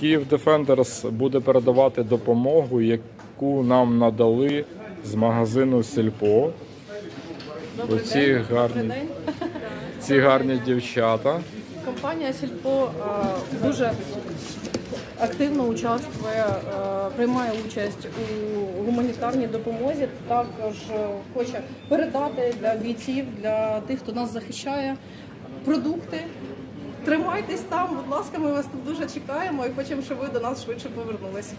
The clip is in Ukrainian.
Київ Дефендерс буде передавати допомогу, яку нам надали з магазину Сільпо. Ці гарні дівчата. Компанія Сільпо дуже активно приймає участь у гуманітарній допомозі. Також хоче передати для бійців, для тих, хто нас захищає, продукти. Тримайтесь там, будь ласка, ми вас тут дуже чекаємо і хочемо, щоб ви до нас швидше повернулися.